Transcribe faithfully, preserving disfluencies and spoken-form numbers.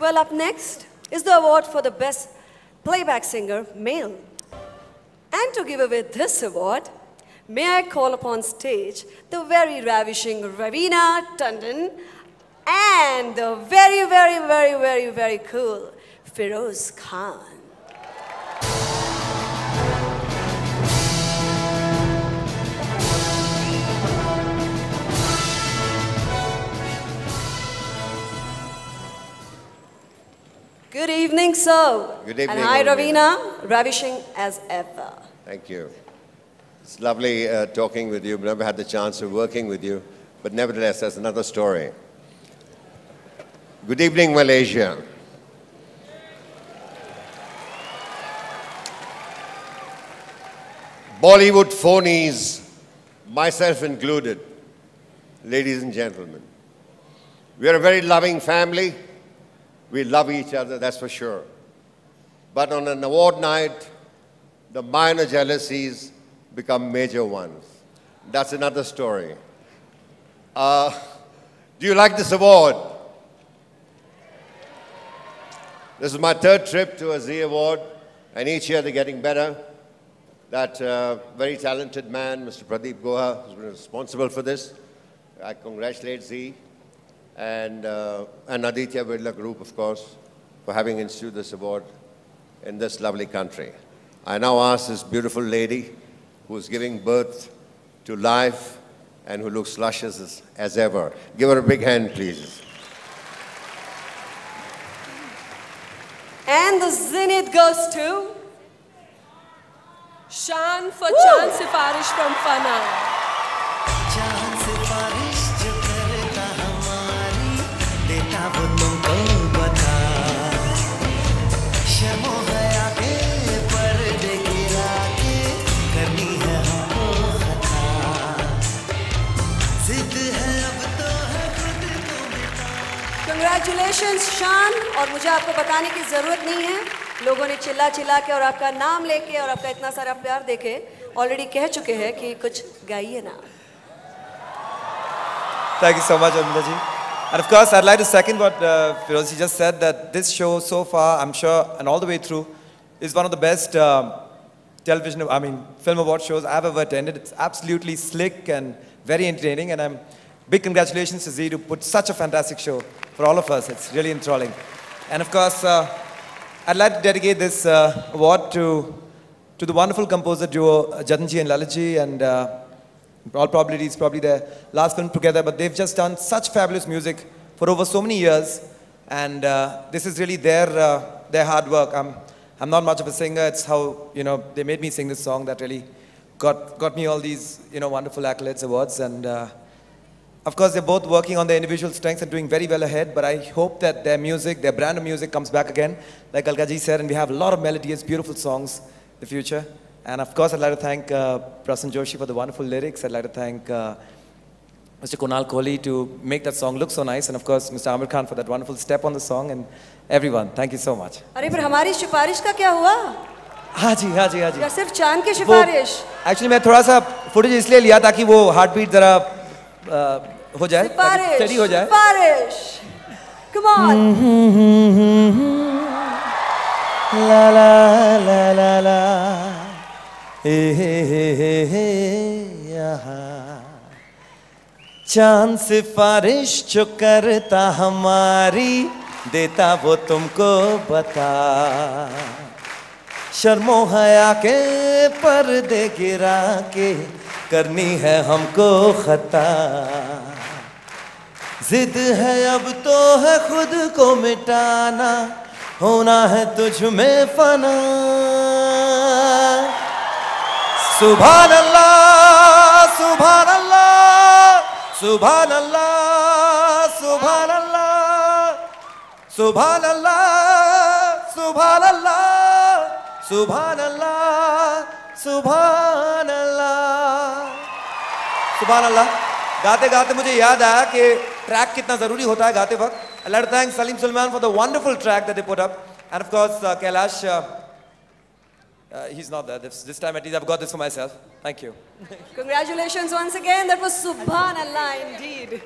Well, up next is the award for the Best Playback Singer Male. And to give away this award, may I call upon stage the very ravishing Raveena Tandon and the very, very, very, very, very cool Feroz Khan. Good evening, sir. Good evening. And hi, Raveena. Ravishing as ever. Thank you. It's lovely uh, talking with you. I've never had the chance of working with you. But nevertheless, that's another story. Good evening, Malaysia. Bollywood phonies, myself included, ladies and gentlemen. We are a very loving family. We love each other, that's for sure. But on an award night, the minor jealousies become major ones. That's another story. Uh, do you like this award? This is my third trip to a Zee Award, and each year they're getting better. That uh, very talented man, Mister Pradeep Goha, has been responsible for this. I congratulate Zee. And, uh, and Aditya Birla Group, of course, for having instituted this award in this lovely country. I now ask this beautiful lady who's giving birth to life and who looks luscious as, as ever. Give her a big hand, please. And the zenith goes to Shaan for Chand Sifarish from Fanaa. Congratulations, Shaan, और मुझे आपको बताने की ज़रूरत नहीं है, लोगों ने चिल्ला चिल्ला के और आपका नाम लेके और आपका इतना सारा प्यार देके ऑलरेडी कह चुके हैं कि कुछ गाइए ना. Thank you so much, Amrita Ji. And of course, I'd like to second what uh, Feroz just said, that this show so far, I'm sure, and all the way through, is one of the best um, television, I mean, film award shows I've ever attended. It's absolutely slick and very entertaining, and I'm big congratulations to Zee to put such a fantastic show for all of us. It's really enthralling. And of course, uh, I'd like to dedicate this uh, award to, to the wonderful composer duo uh, Jatinji and Lalaji, and uh, all probabilities probably their last film together, but they've just done such fabulous music for over so many years, and uh, this is really their, uh, their hard work. I'm, I'm not much of a singer. It's how, you know, they made me sing this song that really got, got me all these, you know, wonderful accolades, awards, and uh, of course, they're both working on their individual strengths and doing very well ahead, but I hope that their music, their brand of music comes back again, like Alka Ji said, and we have a lot of melodious, beautiful songs in the future. And of course, I'd like to thank uh, Prasen Joshi for the wonderful lyrics. I'd like to thank uh, Mister Kunal Kohli to make that song look so nice, and of course, Mister Amir Khan for that wonderful step on the song, and everyone. Thank you so much. अरे पर हमारी सिफारिश का क्या हुआ? हाँ जी, हाँ जी, हाँ जी. या सिर्फ चांद की सिफारिश? Actually, मैं थोड़ा सा footage इसलिए लिया ताकि वो heartbeat जरा हो जाए, steady हो जाए. Sifarish, come on. La la la la la, यहाँ चांद सिफारिश जो करता हमारी देता वो तुमको बता, शर्मो हया के पर्दे गिरा के करनी है हमको खता, जिद है अब तो है खुद को मिटाना, होना है तुझ में फना. सुभान अल्लाह, सुभान अल्लाह, सुभान अल्लाह, सुभान अल्लाह, सुभान अल्लाह, सुभान अल्लाह, सुभान अल्लाह, सुभान अल्लाह, सुभान अल्लाह. गाते गाते मुझे याद आया कि ट्रैक कितना ज़रूरी होता है गाते वक्त. I'd like to thank Salim Sulayman for the wonderful track that they put up, and of course uh, Kailash. Uh, uh, he's not there this, this time. At least I've got this for myself. Thank you. Congratulations once again. That was Subhanallah indeed.